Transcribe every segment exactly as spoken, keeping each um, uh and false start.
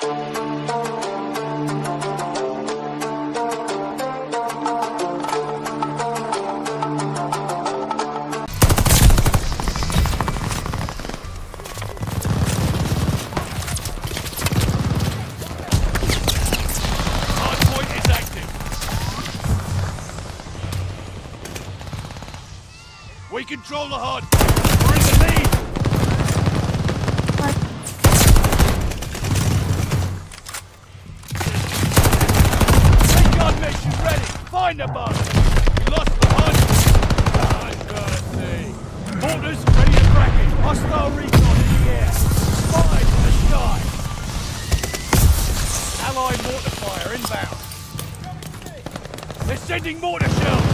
We control the H U D! We're in the lead! Vanguard mission ready! Find the bug! We lost the H U D! Ah, courtesy! Mortars ready to crack it! Hostile recon in the air! Spies in the sky! Allied mortar fire inbound! They're sending mortar shells!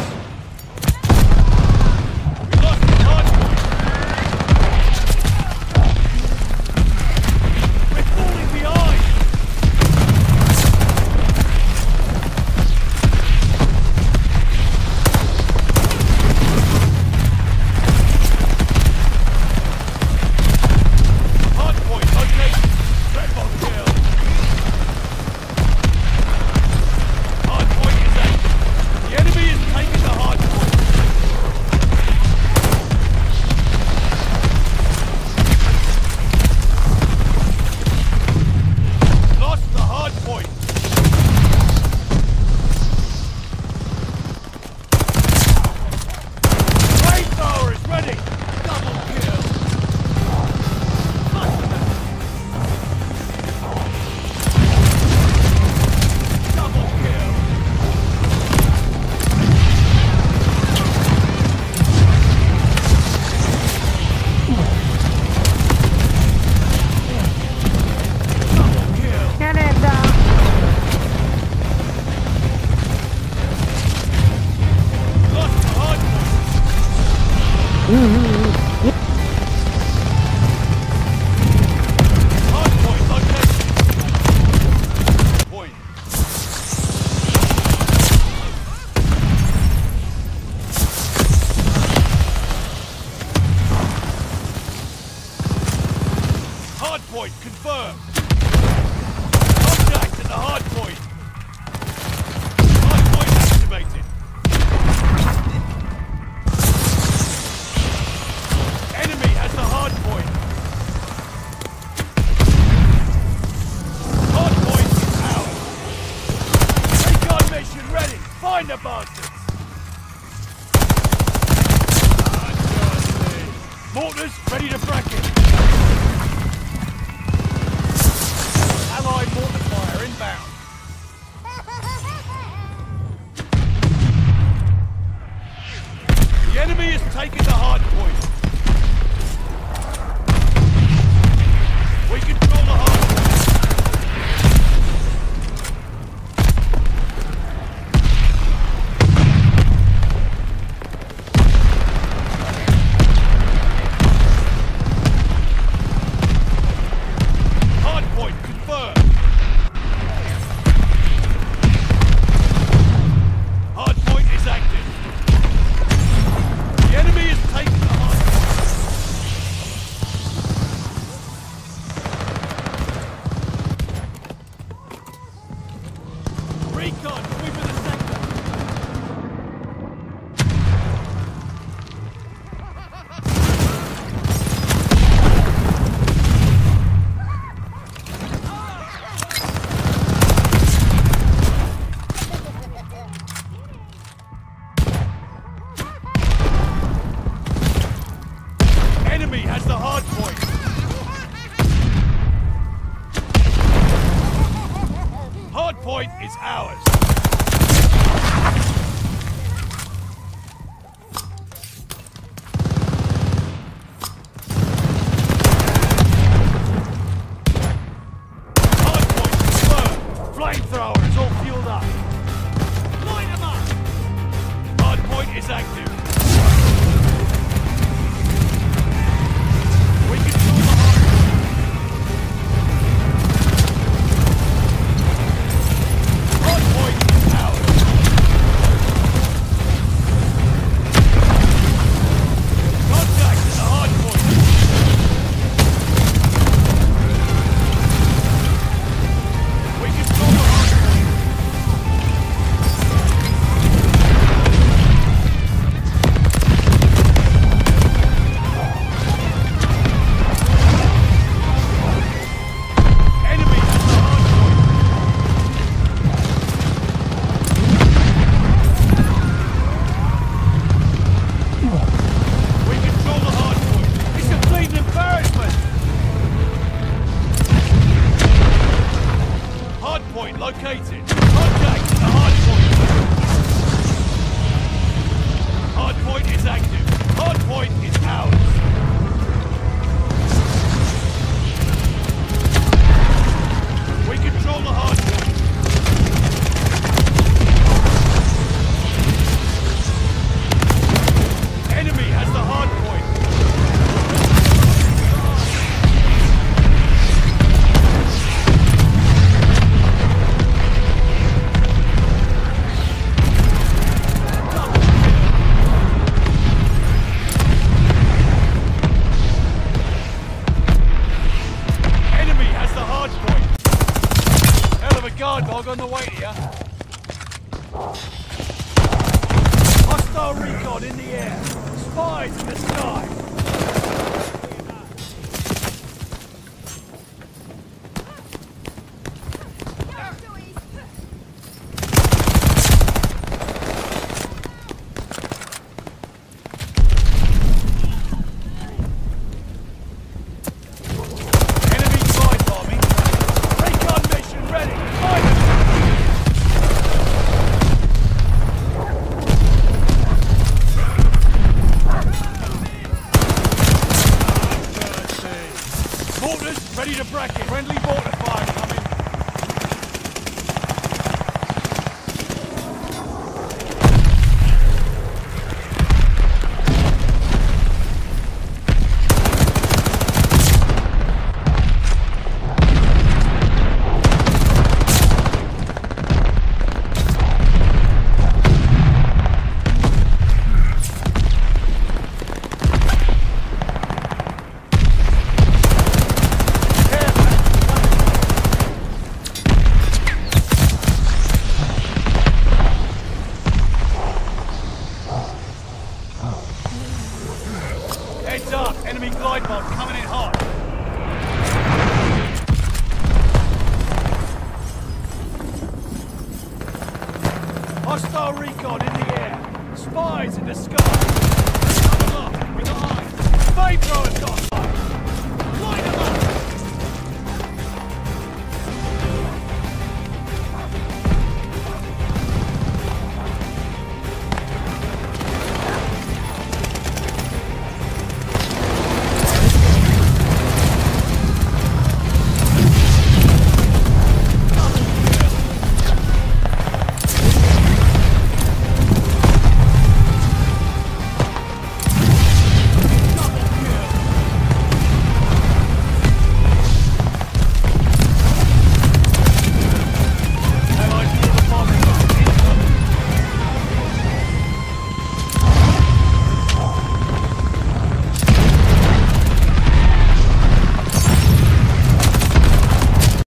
Hardpoint confirmed. Contact at the hardpoint. Hardpoint activated. Enemy has the hardpoint. Hardpoint is out. Recon mission ready. Find the bastards. Ah, mortars ready to crack it. Inbound. The enemy is taking the hard point. We control the hard point. Hard point confirmed. Point is ours. Hardpoint is low. Flamethrower is all fueled up. Light them up. Hardpoint is active. Hardpoint. located. Contact the hard point. Hard point is active. Hard point is ours. We control the hard point. Hostile recon in the air. Spies in the sky.